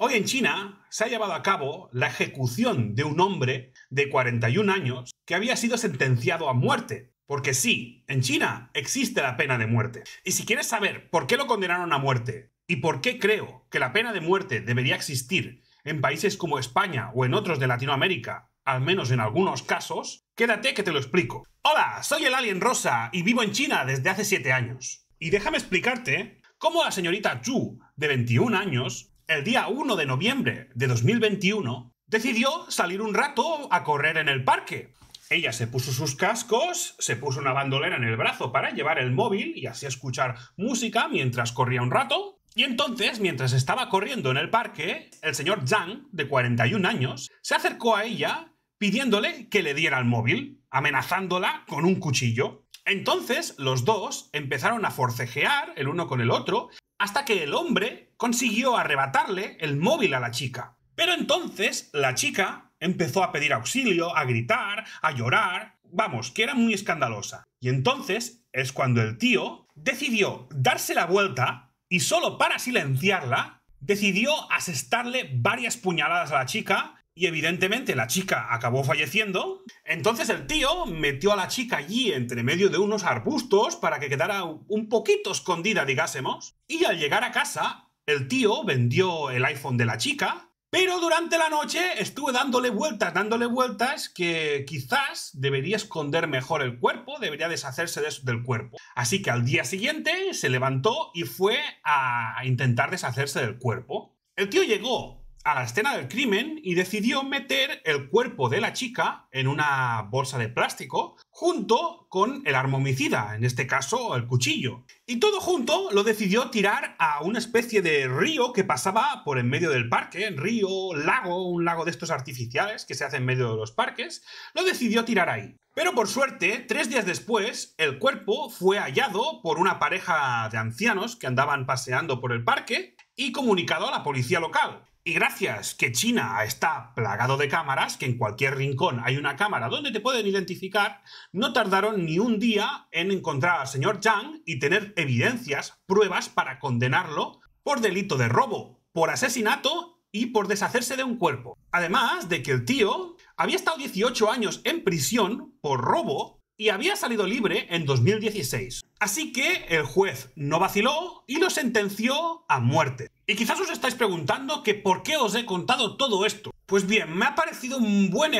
Hoy en China se ha llevado a cabo la ejecución de un hombre de 41 años que había sido sentenciado a muerte. Porque sí, en China existe la pena de muerte. Y si quieres saber por qué lo condenaron a muerte y por qué creo que la pena de muerte debería existir en países como España o en otros de Latinoamérica, al menos en algunos casos, quédate que te lo explico. Hola, soy el Alien Rosa y vivo en China desde hace 7 años. Y déjame explicarte cómo la señorita Chu, de 21 años, el día 1 de noviembre de 2021, decidió salir un rato a correr en el parque. Ella se puso sus cascos, se puso una bandolera en el brazo para llevar el móvil y así escuchar música mientras corría un rato. Y entonces, mientras estaba corriendo en el parque, el señor Zhang, de 41 años, se acercó a ella pidiéndole que le diera el móvil, amenazándola con un cuchillo. Entonces, los dos empezaron a forcejear el uno con el otro hasta que el hombre consiguió arrebatarle el móvil a la chica. Pero entonces, la chica empezó a pedir auxilio, a gritar, a llorar, vamos, que era muy escandalosa. Y entonces es cuando el tío decidió darse la vuelta y solo para silenciarla, decidió asestarle varias puñaladas a la chica y evidentemente la chica acabó falleciendo. Entonces el tío metió a la chica allí entre medio de unos arbustos para que quedara un poquito escondida, digásemos. Y al llegar a casa, el tío vendió el iPhone de la chica, pero durante la noche estuve dándole vueltas, que quizás debería esconder mejor el cuerpo, debería deshacerse del cuerpo. Así que al día siguiente se levantó y fue a intentar deshacerse del cuerpo. El tío llegó a la escena del crimen y decidió meter el cuerpo de la chica en una bolsa de plástico junto con el arma homicida, en este caso el cuchillo. Y todo junto lo decidió tirar a una especie de río que pasaba por en medio del parque, río, lago, un lago de estos artificiales que se hace en medio de los parques, lo decidió tirar ahí. Pero por suerte, 3 días después, el cuerpo fue hallado por una pareja de ancianos que andaban paseando por el parque y comunicado a la policía local. Y gracias que China está plagado de cámaras, que en cualquier rincón hay una cámara donde te pueden identificar, no tardaron ni un día en encontrar al señor Zhang y tener evidencias, pruebas para condenarlo por delito de robo, por asesinato y por deshacerse de un cuerpo. Además de que el tío había estado 18 años en prisión por robo y había salido libre en 2016. Así que el juez no vaciló y lo sentenció a muerte. Y quizás os estáis preguntando que por qué os he contado todo esto. Pues bien, me ha parecido un muy buen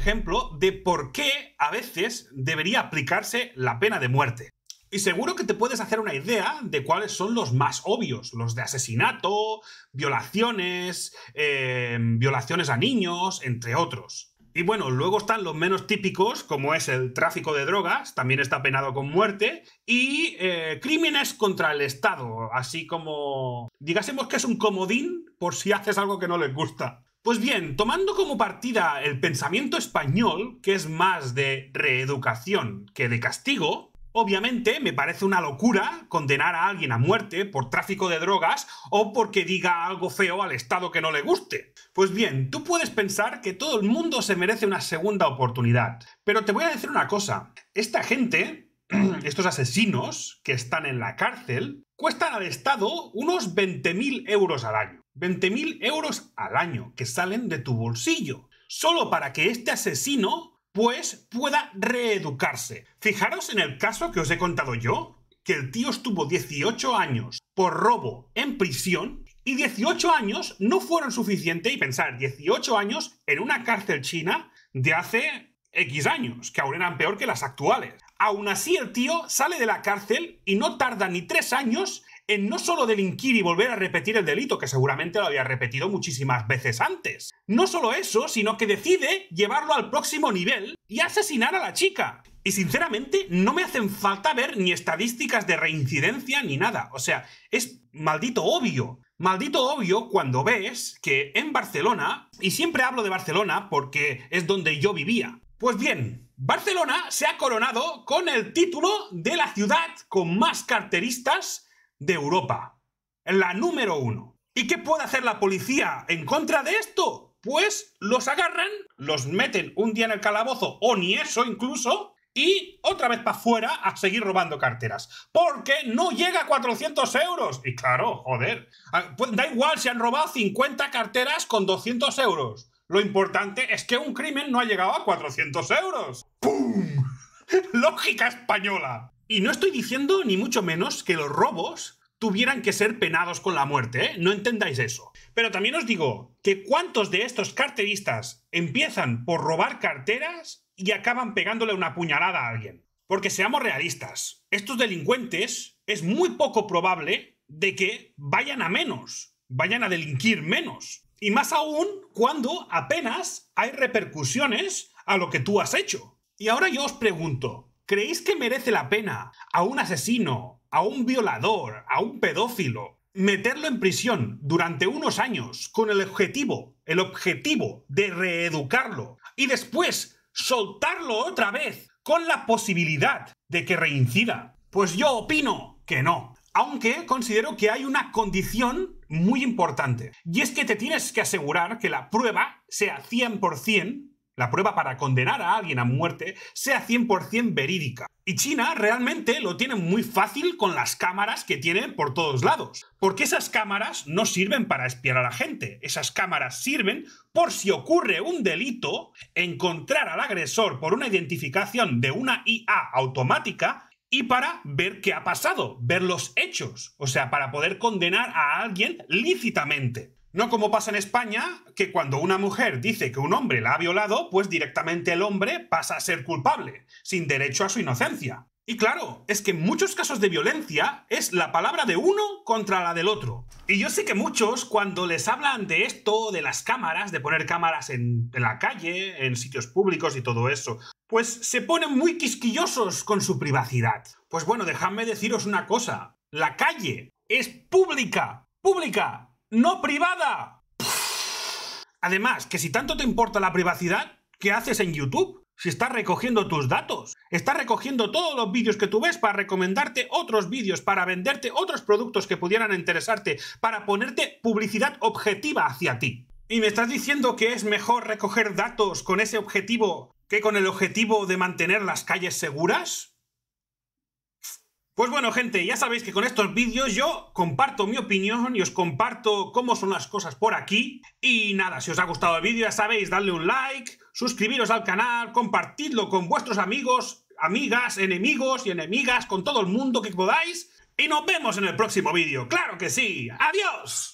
ejemplo de por qué a veces debería aplicarse la pena de muerte. Y seguro que te puedes hacer una idea de cuáles son los más obvios, los de asesinato, violaciones, violaciones a niños, entre otros. Y bueno, luego están los menos típicos, como es el tráfico de drogas, también está penado con muerte, y crímenes contra el Estado, así como... digásemos que es un comodín por si haces algo que no les gusta. Pues bien, tomando como partida el pensamiento español, que es más de reeducación que de castigo, obviamente me parece una locura condenar a alguien a muerte por tráfico de drogas o porque diga algo feo al Estado que no le guste. Pues bien, tú puedes pensar que todo el mundo se merece una segunda oportunidad. Pero te voy a decir una cosa. Esta gente, estos asesinos que están en la cárcel, cuestan al Estado unos 20.000 euros al año. 20.000 euros al año que salen de tu bolsillo. Solo para que este asesino pues pueda reeducarse. Fijaros en el caso que os he contado yo, que el tío estuvo 18 años por robo en prisión y 18 años no fueron suficientes, y pensar, 18 años en una cárcel china de hace X años, que aún eran peor que las actuales. Aún así el tío sale de la cárcel y no tarda ni 3 años en no solo delinquir y volver a repetir el delito, que seguramente lo había repetido muchísimas veces antes. No solo eso, sino que decide llevarlo al próximo nivel y asesinar a la chica. Y sinceramente no me hacen falta ver ni estadísticas de reincidencia ni nada. O sea, es maldito obvio. Maldito obvio cuando ves que en Barcelona, y siempre hablo de Barcelona porque es donde yo vivía, pues bien, Barcelona se ha coronado con el título de la ciudad con más carteristas de Europa, la número 1. ¿Y qué puede hacer la policía en contra de esto? Pues los agarran, los meten un día en el calabozo o ni eso incluso, y otra vez para afuera a seguir robando carteras. Porque no llega a 400 euros. Y claro, joder, da igual si han robado 50 carteras con 200 euros. Lo importante es que un crimen no ha llegado a 400 euros. ¡Pum! Lógica española. Y no estoy diciendo ni mucho menos que los robos tuvieran que ser penados con la muerte, ¿eh? No entendáis eso. Pero también os digo que cuántos de estos carteristas empiezan por robar carteras y acaban pegándole una puñalada a alguien. Porque seamos realistas, estos delincuentes es muy poco probable de que vayan a menos, vayan a delinquir menos. Y más aún cuando apenas hay repercusiones a lo que tú has hecho. Y ahora yo os pregunto, ¿creéis que merece la pena a un asesino, a un violador, a un pedófilo, meterlo en prisión durante unos años con el objetivo de reeducarlo y después soltarlo otra vez con la posibilidad de que reincida? Pues yo opino que no, aunque considero que hay una condición muy importante, y es que te tienes que asegurar que la prueba sea 100%, la prueba para condenar a alguien a muerte sea 100% verídica. Y China realmente lo tiene muy fácil con las cámaras que tienen por todos lados. Porque esas cámaras no sirven para espiar a la gente. Esas cámaras sirven por si ocurre un delito, encontrar al agresor por una identificación de una IA automática y para ver qué ha pasado, ver los hechos. O sea, para poder condenar a alguien lícitamente. No como pasa en España, que cuando una mujer dice que un hombre la ha violado, pues directamente el hombre pasa a ser culpable, sin derecho a su inocencia. Y claro, es que en muchos casos de violencia es la palabra de uno contra la del otro. Y yo sé que muchos, cuando les hablan de esto, de las cámaras, de poner cámaras en la calle, en sitios públicos y todo eso, pues se ponen muy quisquillosos con su privacidad. Pues bueno, dejadme deciros una cosa. La calle es pública. ¡Pública! ¡No privada! Además, que si tanto te importa la privacidad, ¿qué haces en YouTube? Si estás recogiendo tus datos, estás recogiendo todos los vídeos que tú ves para recomendarte otros vídeos, para venderte otros productos que pudieran interesarte, para ponerte publicidad objetiva hacia ti. ¿Y me estás diciendo que es mejor recoger datos con ese objetivo que con el objetivo de mantener las calles seguras? Pues bueno, gente, ya sabéis que con estos vídeos yo comparto mi opinión y os comparto cómo son las cosas por aquí. Y nada, si os ha gustado el vídeo, ya sabéis, darle un like, suscribiros al canal, compartidlo con vuestros amigos, amigas, enemigos y enemigas, con todo el mundo que podáis. Y nos vemos en el próximo vídeo, ¡claro que sí! ¡Adiós!